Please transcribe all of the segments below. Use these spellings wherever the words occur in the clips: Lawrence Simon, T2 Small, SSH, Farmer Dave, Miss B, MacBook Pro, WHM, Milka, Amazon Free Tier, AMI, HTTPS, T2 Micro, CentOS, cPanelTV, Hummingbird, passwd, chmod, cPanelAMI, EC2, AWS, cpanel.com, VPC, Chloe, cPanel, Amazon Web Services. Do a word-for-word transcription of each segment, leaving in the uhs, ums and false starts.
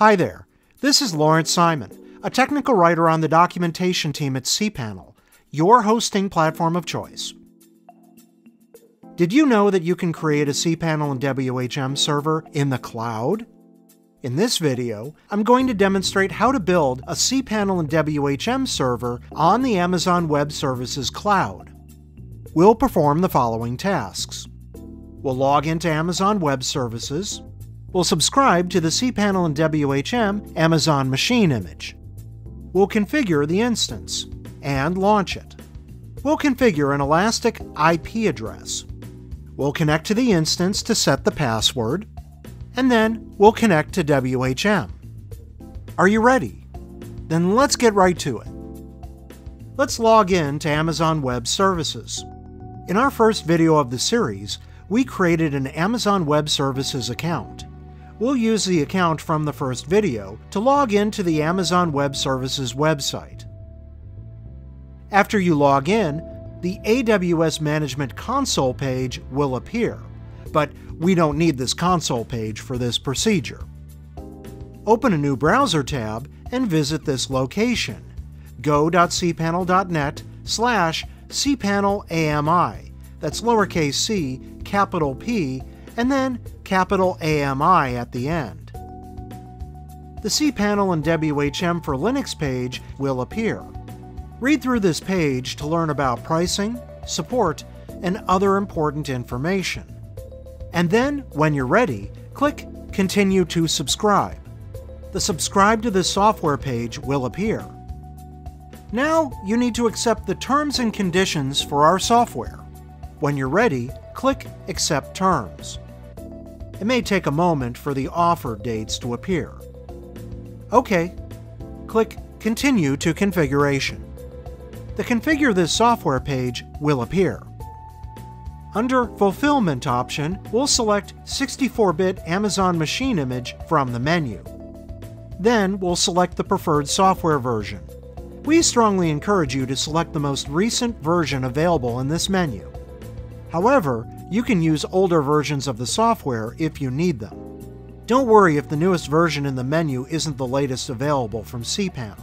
Hi there, this is Lawrence Simon, a technical writer on the documentation team at cPanel, your hosting platform of choice. Did you know that you can create a cPanel and W H M server in the cloud? In this video, I'm going to demonstrate how to build a cPanel and W H M server on the Amazon Web Services cloud. We'll perform the following tasks. We'll log into Amazon Web Services. We'll subscribe to the cPanel and W H M Amazon machine image. We'll configure the instance and launch it. We'll configure an elastic I P address. We'll connect to the instance to set the password, and then we'll connect to W H M. Are you ready? Then let's get right to it. Let's log in to Amazon Web Services. In our first video of the series, we created an Amazon Web Services account. We'll use the account from the first video to log in to the Amazon Web Services website. After you log in, the A W S Management Console page will appear, but we don't need this console page for this procedure. Open a new browser tab and visit this location, go dot cpanel dot net slash cPanelAMI, that's lowercase c, capital P, and then capital A M I at the end. The cPanel and W H M for Linux page will appear. Read through this page to learn about pricing, support, and other important information. And then, when you're ready, click Continue to Subscribe. The Subscribe to this software page will appear. Now, you need to accept the terms and conditions for our software. When you're ready, click Accept Terms. It may take a moment for the offer dates to appear. OK. Click Continue to Configuration. The Configure this software page will appear. Under Fulfillment option, we'll select sixty-four bit Amazon machine image from the menu. Then we'll select the preferred software version. We strongly encourage you to select the most recent version available in this menu. However, you can use older versions of the software if you need them. Don't worry if the newest version in the menu isn't the latest available from cPanel.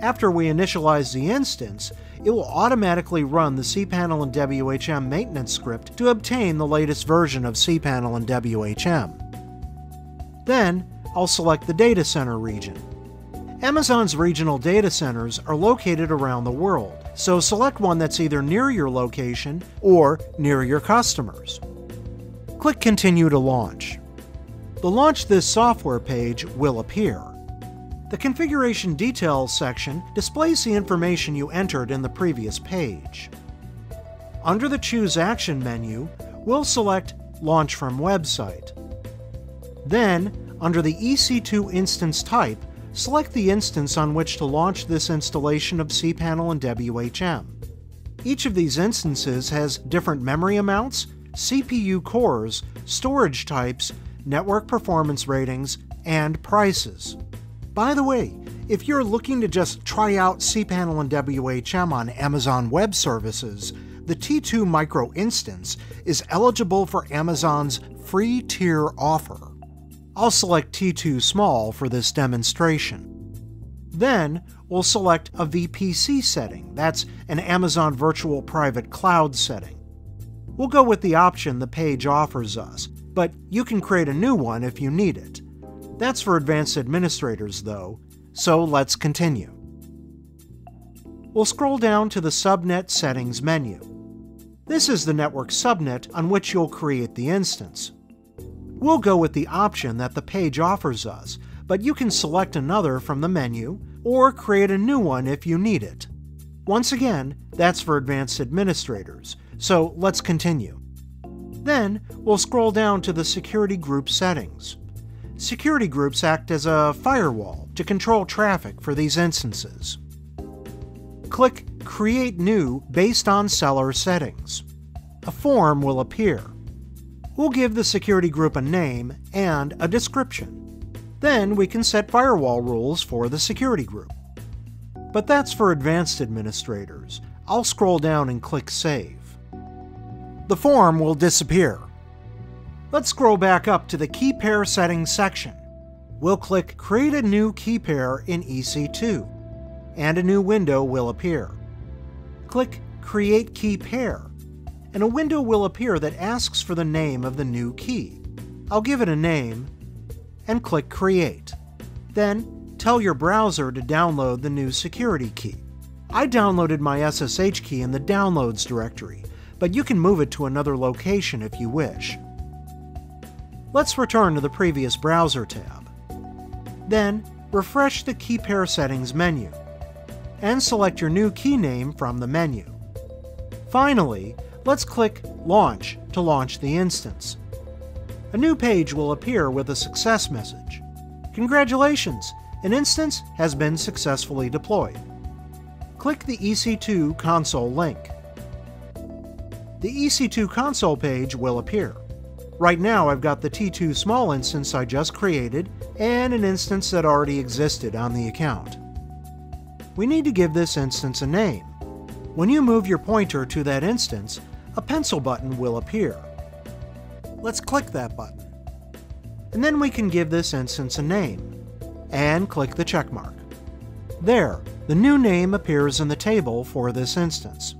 After we initialize the instance, it will automatically run the cPanel and W H M maintenance script to obtain the latest version of cPanel and W H M. Then, I'll select the data center region. Amazon's regional data centers are located around the world, so select one that's either near your location or near your customers. Click Continue to launch. The Launch This Software page will appear. The Configuration Details section displays the information you entered in the previous page. Under the Choose Action menu, we'll select Launch from Website. Then, under the E C two instance type, select the instance on which to launch this installation of cPanel and W H M. Each of these instances has different memory amounts, C P U cores, storage types, network performance ratings, and prices. By the way, if you're looking to just try out cPanel and W H M on Amazon Web Services, the T two Micro instance is eligible for Amazon's free tier offer. I'll select T two Small for this demonstration. Then, we'll select a V P C setting, that's an Amazon Virtual Private Cloud setting. We'll go with the option the page offers us, but you can create a new one if you need it. That's for advanced administrators, though, so let's continue. We'll scroll down to the Subnet Settings menu. This is the network subnet on which you'll create the instance. We'll go with the option that the page offers us, but you can select another from the menu or create a new one if you need it. Once again, that's for advanced administrators, so let's continue. Then, we'll scroll down to the Security Group Settings. Security groups act as a firewall to control traffic for these instances. Click Create New based on seller settings. A form will appear. We'll give the security group a name and a description. Then we can set firewall rules for the security group. But that's for advanced administrators. I'll scroll down and click Save. The form will disappear. Let's scroll back up to the Key Pair Settings section. we'll click Create a new key pair in E C two, and a new window will appear. Click Create Key Pair, and a window will appear that asks for the name of the new key. I'll give it a name, and click Create. Then, tell your browser to download the new security key. I downloaded my S S H key in the Downloads directory, but you can move it to another location if you wish. Let's return to the previous Browser tab. Then, refresh the Key Pair Settings menu, and select your new key name from the menu. Finally, let's click Launch to launch the instance. A new page will appear with a success message. Congratulations! An instance has been successfully deployed. Click the E C two console link. The E C two console page will appear. Right now I've got the T two Small instance I just created and an instance that already existed on the account. We need to give this instance a name. When you move your pointer to that instance, a pencil button will appear. Let's click that button. And then we can give this instance a name, and click the check mark. There, the new name appears in the table for this instance.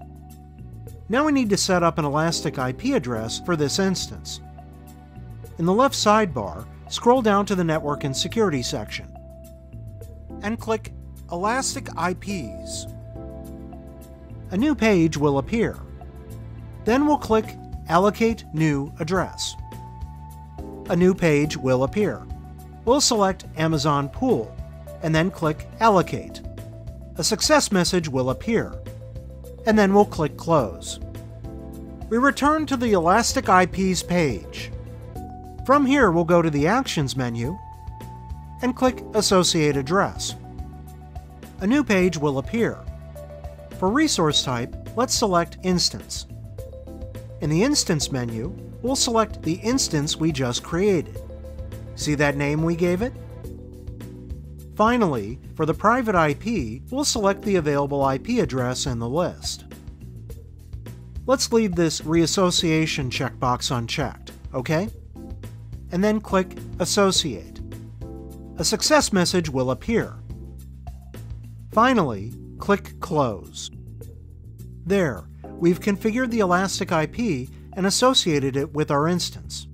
Now we need to set up an Elastic I P address for this instance. In the left sidebar, scroll down to the Network and Security section, and click Elastic I Ps. A new page will appear. Then we'll click Allocate New Address. A new page will appear. We'll select Amazon Pool, and then click Allocate. A success message will appear, and then we'll click Close. We return to the Elastic I Ps page. From here, we'll go to the Actions menu, and click Associate Address. A new page will appear. For resource type, let's select Instance. In the Instance menu, we'll select the instance we just created. See that name we gave it? Finally, for the private I P, we'll select the available I P address in the list. Let's leave this reassociation checkbox unchecked, okay? And then click Associate. A success message will appear. Finally, click Close. There, we've configured the Elastic I P and associated it with our instance.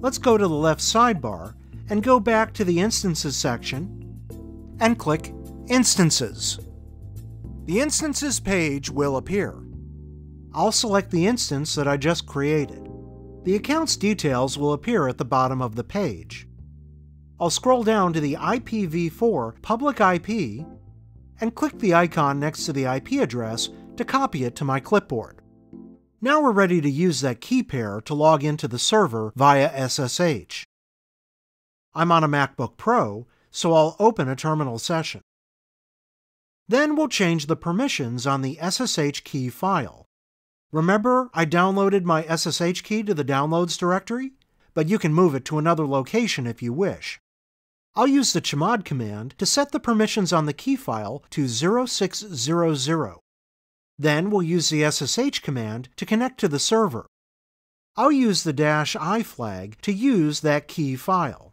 Let's go to the left sidebar and go back to the Instances section and click Instances. The Instances page will appear. I'll select the instance that I just created. The account's details will appear at the bottom of the page. I'll scroll down to the I P v four public I P and click the icon next to the I P address to copy it to my clipboard. Now we're ready to use that key pair to log into the server via S S H. I'm on a MacBook Pro, so I'll open a terminal session. Then we'll change the permissions on the S S H key file. Remember, I downloaded my S S H key to the Downloads directory? But you can move it to another location if you wish. I'll use the chmod command to set the permissions on the key file to zero six zero zero. Then we'll use the S S H command to connect to the server. I'll use the dash I flag to use that key file.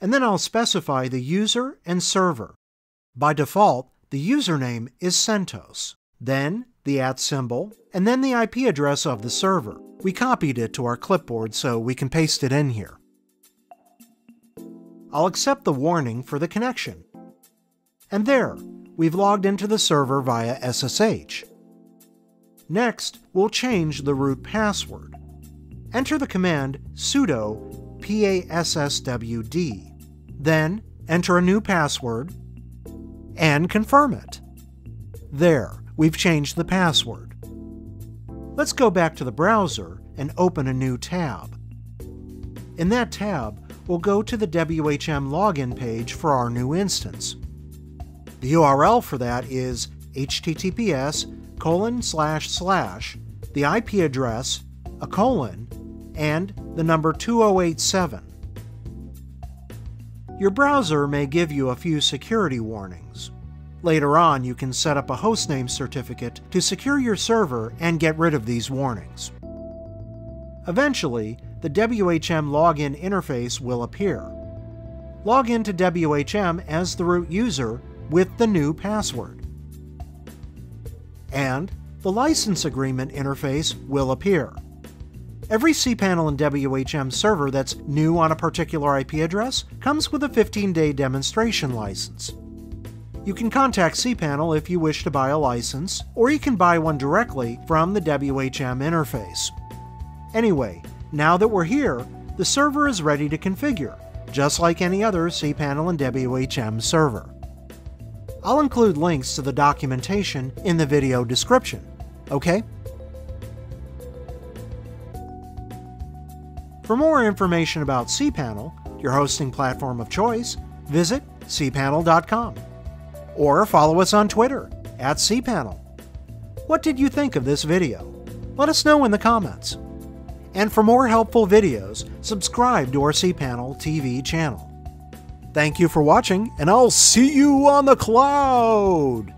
And then I'll specify the user and server. By default, the username is CentOS, then the at symbol, and then the I P address of the server. We copied it to our clipboard so we can paste it in here. I'll accept the warning for the connection. And there, we've logged into the server via S S H. Next, we'll change the root password. Enter the command sudo passwd, then enter a new password, and confirm it. There, we've changed the password. Let's go back to the browser and open a new tab. In that tab, we'll go to the W H M login page for our new instance. The U R L for that is H T T P S colon slash slash, the I P address, a colon, and the number two oh eight seven. Your browser may give you a few security warnings. Later on, you can set up a hostname certificate to secure your server and get rid of these warnings. Eventually, the W H M login interface will appear. log into W H M as the root user with the new password. And the license agreement interface will appear. Every cPanel and W H M server that's new on a particular I P address comes with a fifteen day demonstration license. You can contact cPanel if you wish to buy a license, or you can buy one directly from the W H M interface. Anyway, now that we're here, the server is ready to configure, just like any other cPanel and W H M server. I'll include links to the documentation in the video description, okay? For more information about cPanel, your hosting platform of choice, visit cpanel dot com or follow us on Twitter at cPanel. What did you think of this video? Let us know in the comments. And for more helpful videos, subscribe to our cPanel T V channel. Thank you for watching, and I'll see you on the cloud!